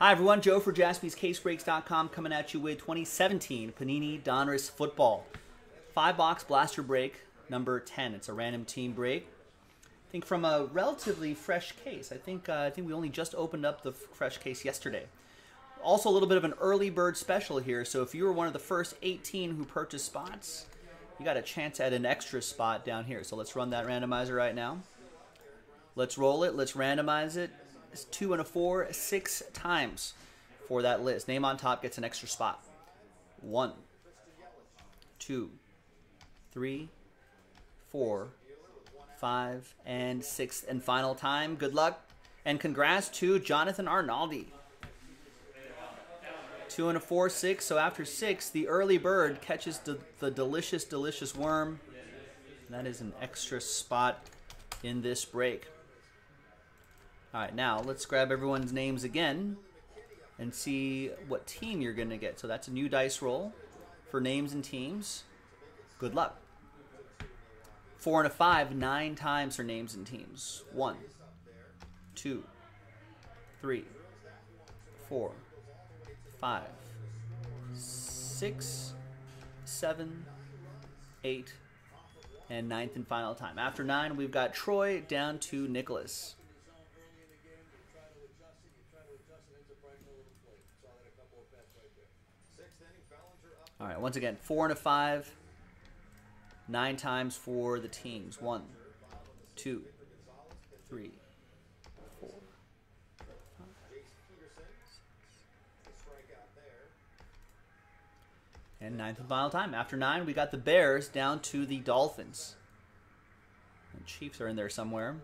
Hi everyone, Joe for JaspysCaseBreaks.com coming at you with 2017 Panini Donruss Football. 5-box blaster break number 10. It's a random team break. I think from a relatively fresh case. I think we only just opened up the fresh case yesterday. Also a little bit of an early bird special here. So if you were one of the first 18 who purchased spots, you got a chance at an extra spot down here. So let's run that randomizer right now. Let's roll it. Let's randomize it. It's 2 and a 4, 6 times for that list. Name on top gets an extra spot. 1, 2, 3, 4, 5, and 6th and final time. Good luck and congrats to Jonathan Arnaldi. 2 and a 4, 6. So after 6, the early bird catches the delicious, delicious worm. And that is an extra spot in this break. All right, now let's grab everyone's names again and see what team you're going to get. So that's a new dice roll for names and teams. Good luck. 4 and a 5, 9 times for names and teams. 1, 2, 3, 4, 5, 6, 7, 8, and 9th and final time. After 9, we've got Troy down to Nicholas. All right, once again, 4 and a 5, 9 times for the teams. 1, 2, 3, 4, 5, and 9th and final time. After 9, we got the Bears down to the Dolphins. The Chiefs are in there somewhere. 7.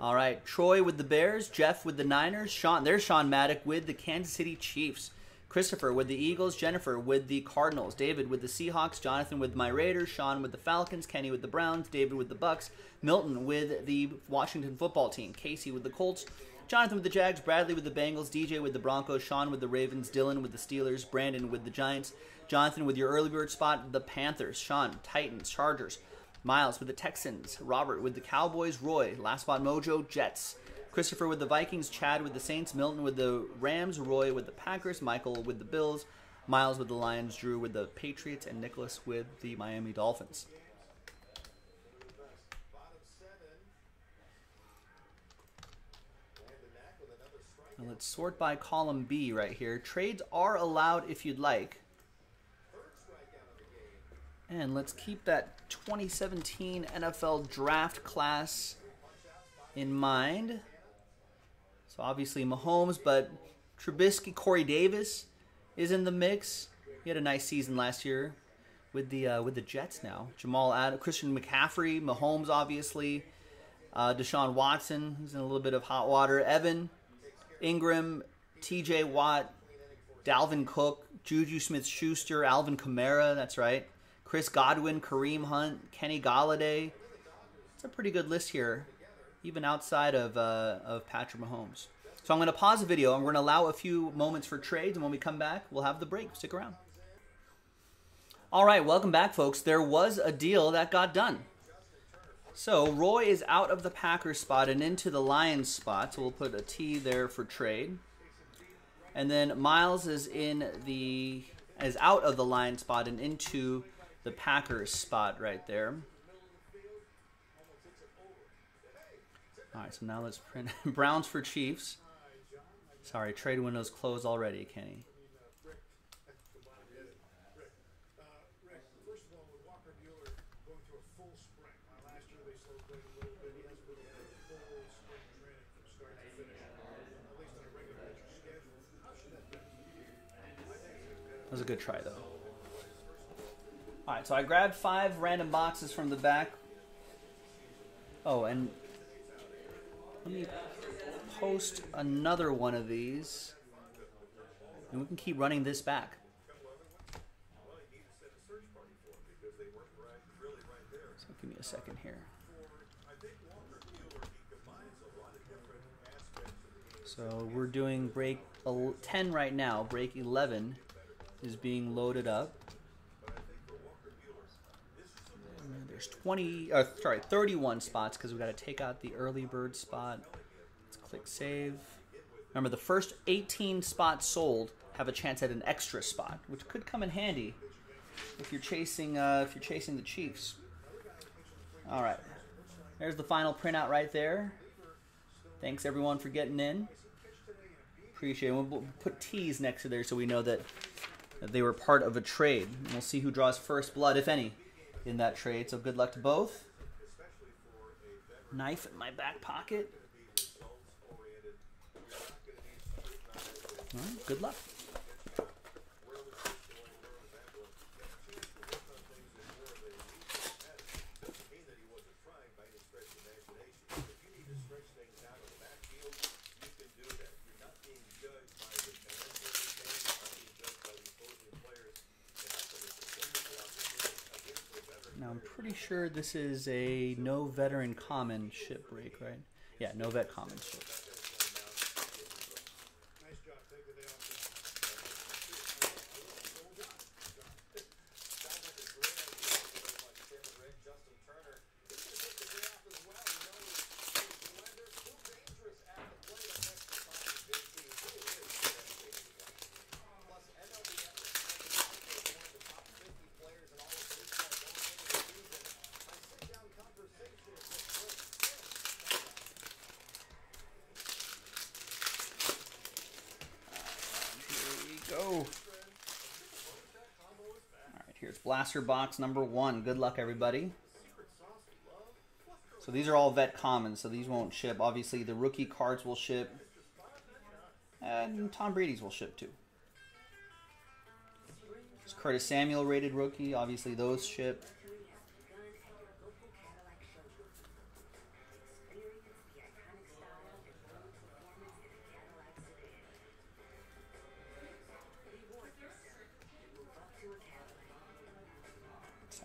All right, Troy with the Bears, Jeff with the Niners, Sean Maddock with the Kansas City Chiefs, Christopher with the Eagles, Jennifer with the Cardinals, David with the Seahawks, Jonathan with my Raiders, Sean with the Falcons, Kenny with the Browns, David with the Bucks, Milton with the Washington football team, Casey with the Colts, Jonathan with the Jags, Bradley with the Bengals, DJ with the Broncos, Sean with the Ravens, Dylan with the Steelers, Brandon with the Giants, Jonathan with your early bird spot, the Panthers, Sean, Titans, Chargers, Miles with the Texans, Robert with the Cowboys, Roy, Last Spot Mojo, Jets, Christopher with the Vikings, Chad with the Saints, Milton with the Rams, Roy with the Packers, Michael with the Bills, Miles with the Lions, Drew with the Patriots, and Nicholas with the Miami Dolphins. Now let's sort by column B right here. Trades are allowed if you'd like. And let's keep that 2017 NFL draft class in mind. So obviously Mahomes, but Trubisky, Corey Davis is in the mix. He had a nice season last year with the Jets now. Jamal Adams, Christian McCaffrey, Mahomes obviously, Deshaun Watson, who's in a little bit of hot water, Evan Ingram, T.J. Watt, Dalvin Cook, Juju Smith Schuster, Alvin Kamara, that's right. Chris Godwin, Kareem Hunt, Kenny Galladay. It's a pretty good list here, even outside of Patrick Mahomes. So I'm going to pause the video, and we're going to allow a few moments for trades, and when we come back, we'll have the break. Stick around. All right, welcome back, folks. There was a deal that got done. So Roy is out of the Packers spot and into the Lions spot, so we'll put a T there for trade. And then Miles is out of the Lions spot and into the Packers spot right there. All right, so now let's print Browns for Chiefs. Sorry, trade window's closed already, Kenny. That was a good try, though. All right, so I grabbed 5 random boxes from the back. Oh, and let me post another one of these. And we can keep running this back. So give me a second here. So we're doing break 10 right now. Break 11 is being loaded up. There's 31 spots because we got to take out the early bird spot. Let's click save. Remember, the first 18 spots sold have a chance at an extra spot, which could come in handy if you're chasing the Chiefs. All right, there's the final printout right there. Thanks everyone for getting in. Appreciate it. We'll put T's next to there so we know that they were part of a trade. And we'll see who draws first blood, if any, in that trade. So good luck to both. Knife in my back pocket. All right, good luck. Now, I'm pretty sure this is a no veteran common ship break, right? Yeah, no vet common ship. Blaster box number 1. Good luck, everybody. So these are all vet commons, so these won't ship. Obviously, the rookie cards will ship. And Tom Brady's will ship, too. It's Curtis Samuel rated rookie. Obviously, those ship.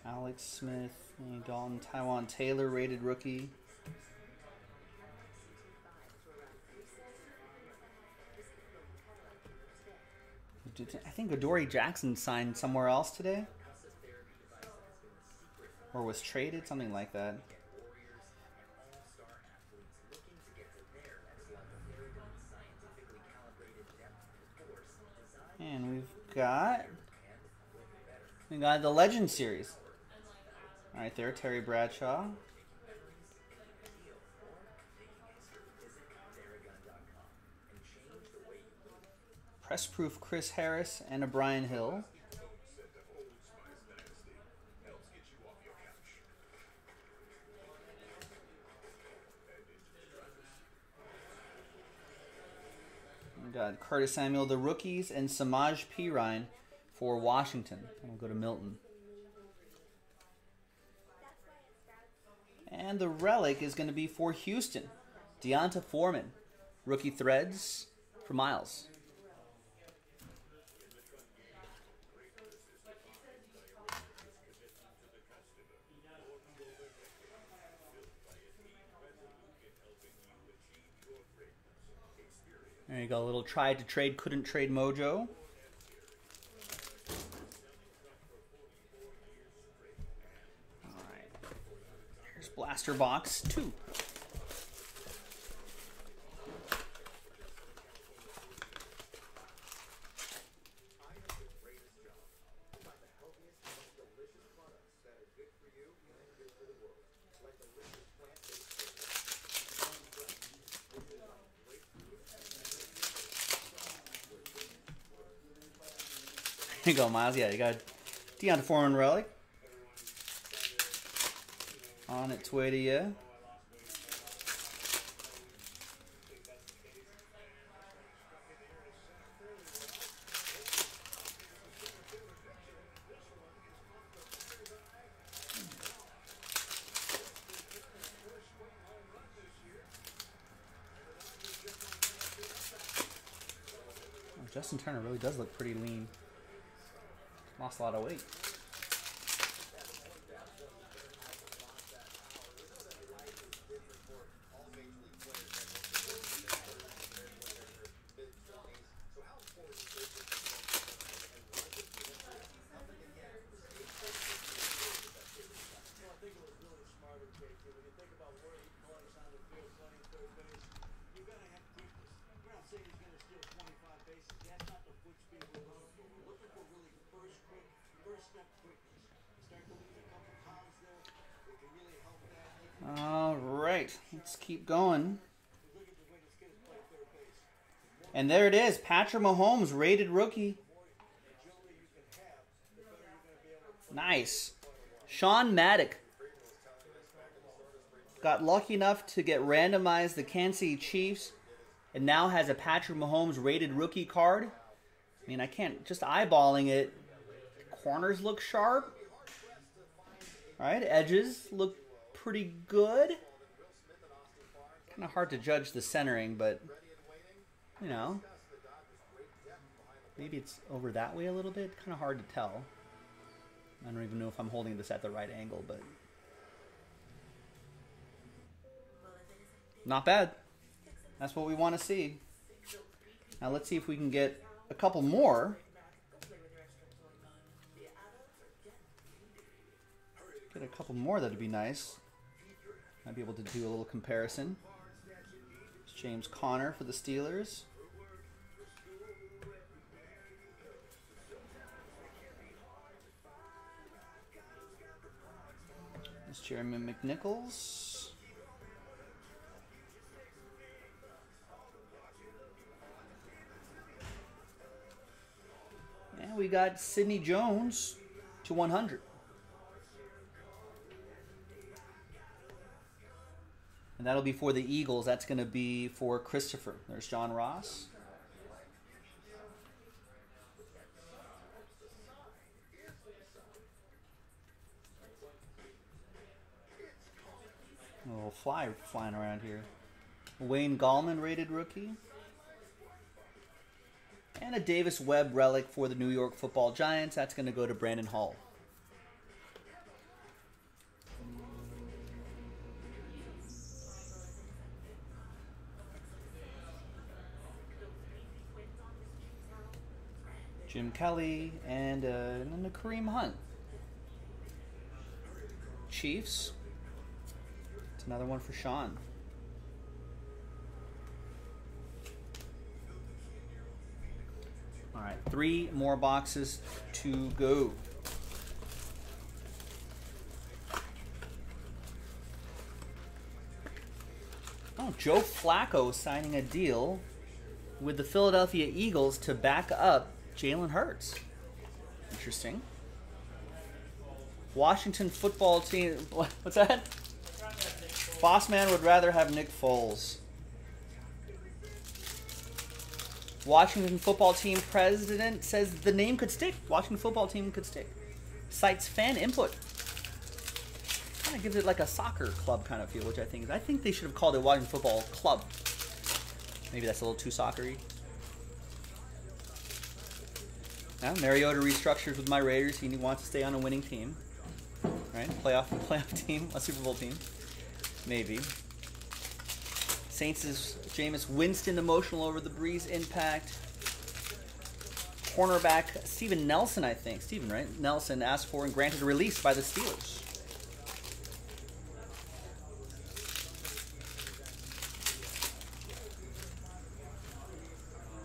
Alex Smith, Dalton, Taiwan Taylor, rated rookie. I think Adoree Jackson signed somewhere else today. Or was traded, something like that. And we've got the Legend Series. Right there, Terry Bradshaw. Press proof Chris Harris and a Brian Hill. We got Curtis Samuel, the rookies, and Samaje Perine for Washington. We'll go to Milton. And the relic is going to be for Houston. Deonta Foreman. Rookie threads for Miles. There you go. A little tried to trade, couldn't trade mojo. Blaster box 2. There you go, Miles. Yeah, you got Deonta Foreman relic. On its way to you. Oh, Justin Turner really does look pretty lean. Lost a lot of weight. All right, let's keep going. And there it is, Patrick Mahomes, rated rookie. Nice. Sean Maddock. Got lucky enough to get randomized the Kansas City Chiefs and now has a Patrick Mahomes rated rookie card. I mean, I can't, just eyeballing it. Corners look sharp. All right, edges look pretty good. Kind of hard to judge the centering, but, you know, maybe it's over that way a little bit. Kind of hard to tell. I don't even know if I'm holding this at the right angle, but not bad. That's what we want to see. Now let's see if we can get a couple more. Get a couple more, that'd be nice. Might be able to do a little comparison. It's James Conner for the Steelers. It's Jeremy McNichols. And we got Sidney Jones /100. And that'll be for the Eagles. That's going to be for Christopher. There's John Ross. A little fly flying around here. Wayne Gallman, rated rookie. And a Davis Webb relic for the New York Football Giants. That's going to go to Brandon Hall. Jim Kelly and then Kareem Hunt. Chiefs. It's another one for Sean. All right, 3 more boxes to go. Oh, Joe Flacco signing a deal with the Philadelphia Eagles to back up Jalen Hurts. Interesting. Washington football team. What's that? Boss man would rather have Nick Foles. Washington football team president says the name could stick. Washington football team could stick. Cites fan input. Kind of gives it like a soccer club kind of feel, which I think is. I think they should have called it Washington Football Club. Maybe that's a little too soccer-y. Now, Mariota restructures with my Raiders. He wants to stay on a winning team, right? Playoff team, a Super Bowl team, maybe. Saints is Jameis Winston emotional over the Breeze impact. Cornerback Steven Nelson, I think. Steven, right? Nelson asked for and granted a release by the Steelers.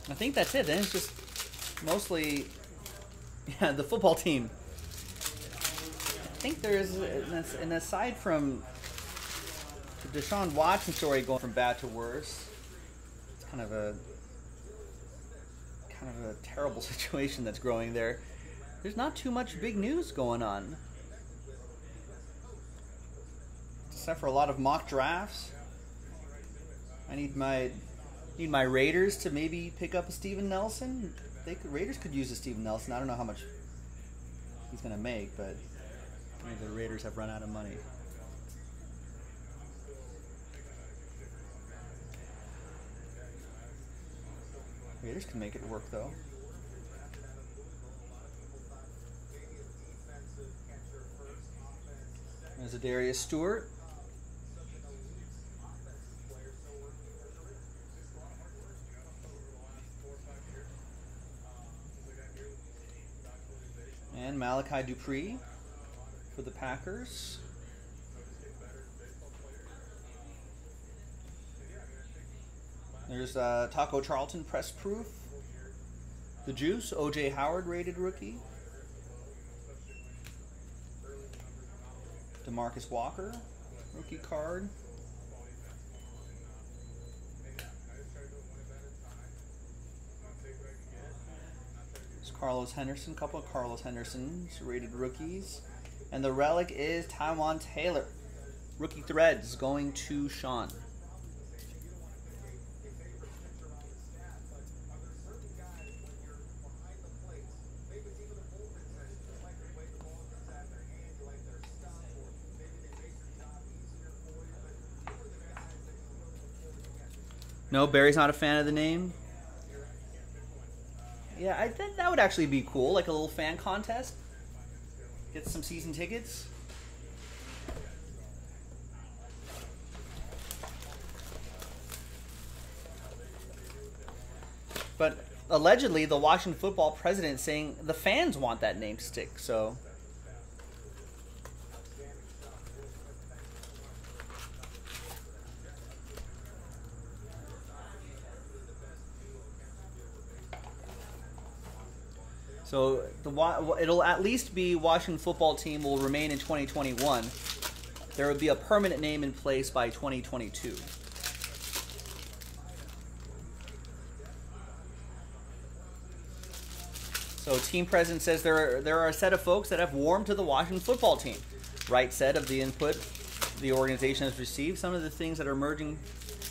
I think that's it. Then it's just mostly. Yeah, the football team. I think there's, and aside from the Deshaun Watson story going from bad to worse, it's kind of a terrible situation that's growing there. There's not too much big news going on, except for a lot of mock drafts. I need my Raiders to maybe pick up a Steven Nelson. Raiders could use a Steven Nelson. I don't know how much he's going to make, but maybe the Raiders have run out of money. Raiders can make it work, though. There's a Darius Stewart. And Malachi Dupree for the Packers. There's Taco Charlton, press proof. The Juice, O.J. Howard, rated rookie. DeMarcus Walker, rookie card. It's Carlos Henderson, couple of Carlos Hendersons, rated rookies. And the relic is Taiwan Taylor. Rookie threads going to Sean. No, Barry's not a fan of the name. Yeah, I think that would actually be cool, like a little fan contest. Get some season tickets. But allegedly, the Washington football president saying the fans want that name to stick, so... So it'll at least be Washington football team will remain in 2021. There will be a permanent name in place by 2022. So team president says there are a set of folks that have warmed to the Washington football team. Wright said of the input the organization has received, some of the things that are emerging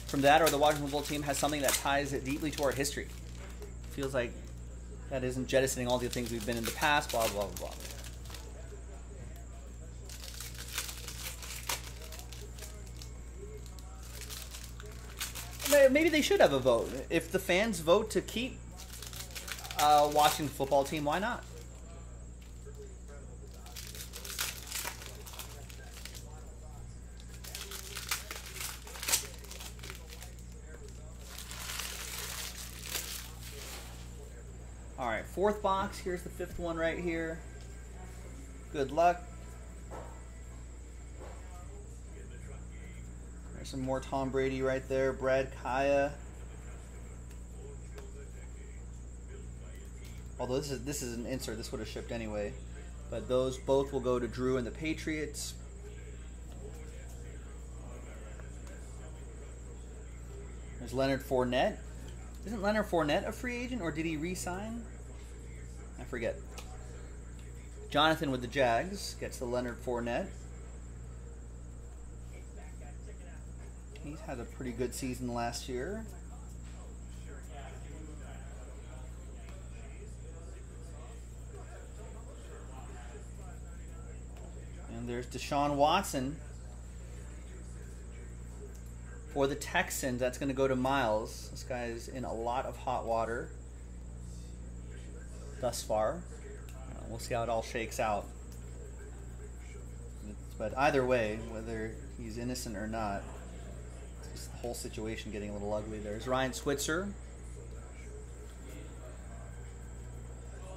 from that or the Washington football team has something that ties it deeply to our history. Feels like that isn't jettisoning all the things we've been in the past, blah, blah, blah, blah. Maybe they should have a vote. If the fans vote to keep Washington football team, why not? All right, fourth box. Here's the fifth one right here. Good luck. There's some more Tom Brady right there. Brad Kaya. Although this is an insert. This would have shipped anyway. But those both will go to Drew and the Patriots. There's Leonard Fournette. Isn't Leonard Fournette a free agent, or did he re-sign? I forget. Jonathan with the Jags gets the Leonard Fournette. He's had a pretty good season last year. And there's Deshaun Watson for the Texans. That's going to go to Miles. This guy is in a lot of hot water thus far. We'll see how it all shakes out. But either way, whether he's innocent or not, it's just the whole situation getting a little ugly. There's Ryan Switzer.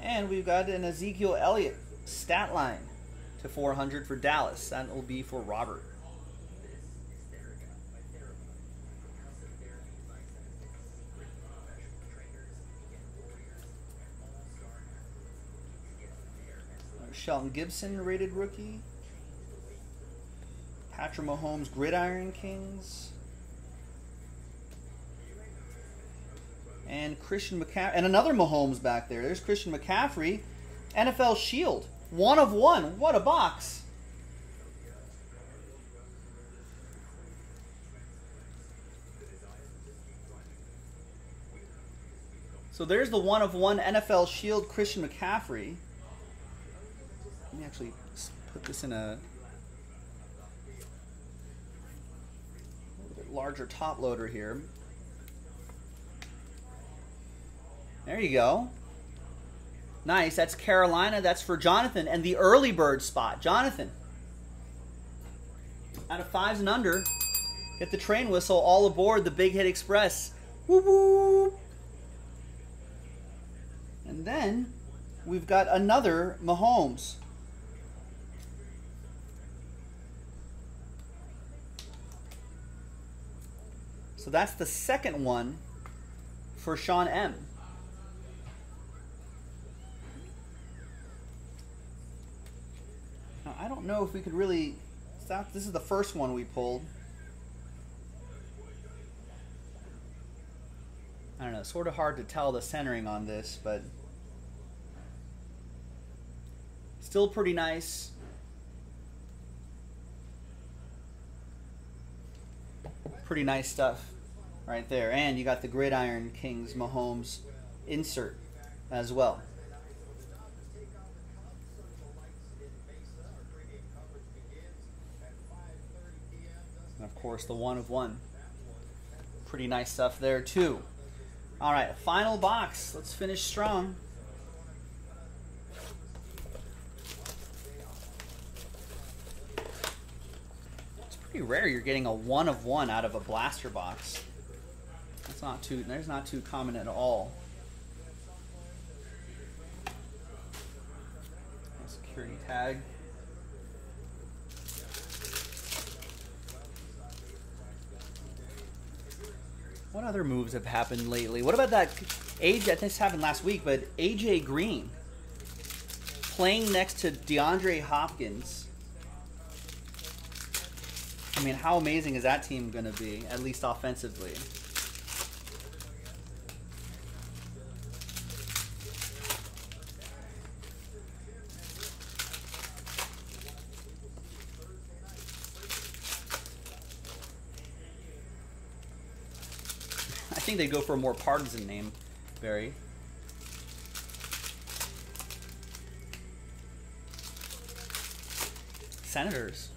And we've got an Ezekiel Elliott stat line to 400 for Dallas. That will be for Robert. Shelton Gibson, rated rookie. Patrick Mahomes, Gridiron Kings. And Christian McCaffrey. And another Mahomes back there. There's Christian McCaffrey. NFL Shield. 1 of 1. What a box. So there's the 1 of 1 NFL Shield Christian McCaffrey. Let me actually put this in a little bit larger top loader here. There you go. Nice. That's Carolina. That's for Jonathan. And the early bird spot. Jonathan, out of 5s and under, get the train whistle. All aboard the Big Hit Express. Woo woo. And then we've got another Mahomes. So that's the second one for Sean M. Now, I don't know if we could really stop. This is the first one we pulled. I don't know, sort of hard to tell the centering on this, but still pretty nice. Pretty nice stuff right there. And you got the Gridiron Kings Mahomes insert as well. And of course, the 1 of 1. Pretty nice stuff there, too. All right, final box. Let's finish strong. It's pretty rare you're getting a 1 of 1 out of a blaster box. That's not too. There's not too common at all. Security tag. What other moves have happened lately? What about that AJ? This happened last week, but AJ Green playing next to DeAndre Hopkins. I mean, how amazing is that team going to be, at least offensively? I think they go for a more partisan name, Barry. Senators.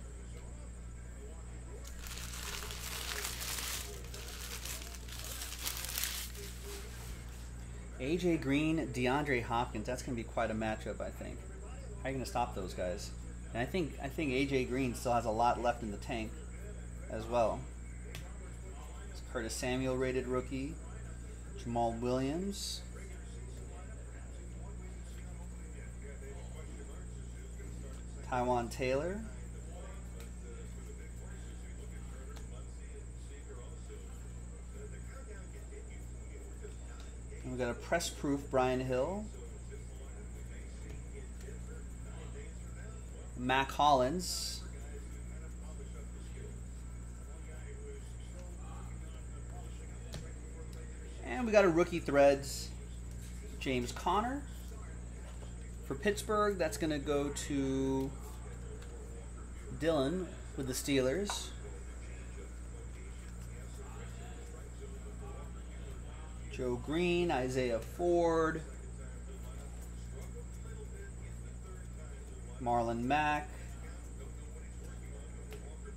AJ Green, DeAndre Hopkins. That's going to be quite a matchup, I think. How are you going to stop those guys? And I think AJ Green still has a lot left in the tank, as well. Curtis Samuel rated rookie, Jamal Williams. Taiwan Taylor. And we got a press proof Brian Hill. Mac Hollins. And we got a rookie threads, James Conner. For Pittsburgh, that's going to go to Dylan with the Steelers. Joe Green, Isaiah Ford, Marlon Mack,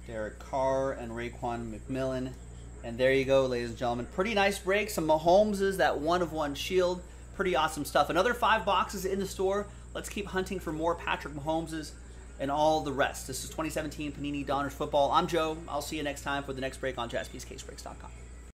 Derek Carr, and Raekwon McMillan. And there you go, ladies and gentlemen. Pretty nice break. Some Mahomeses, that 1 of 1 shield. Pretty awesome stuff. Another 5 boxes in the store. Let's keep hunting for more Patrick Mahomeses and all the rest. This is 2017 Panini Donruss Football. I'm Joe. I'll see you next time for the next break on JaspysCaseBreaks.com.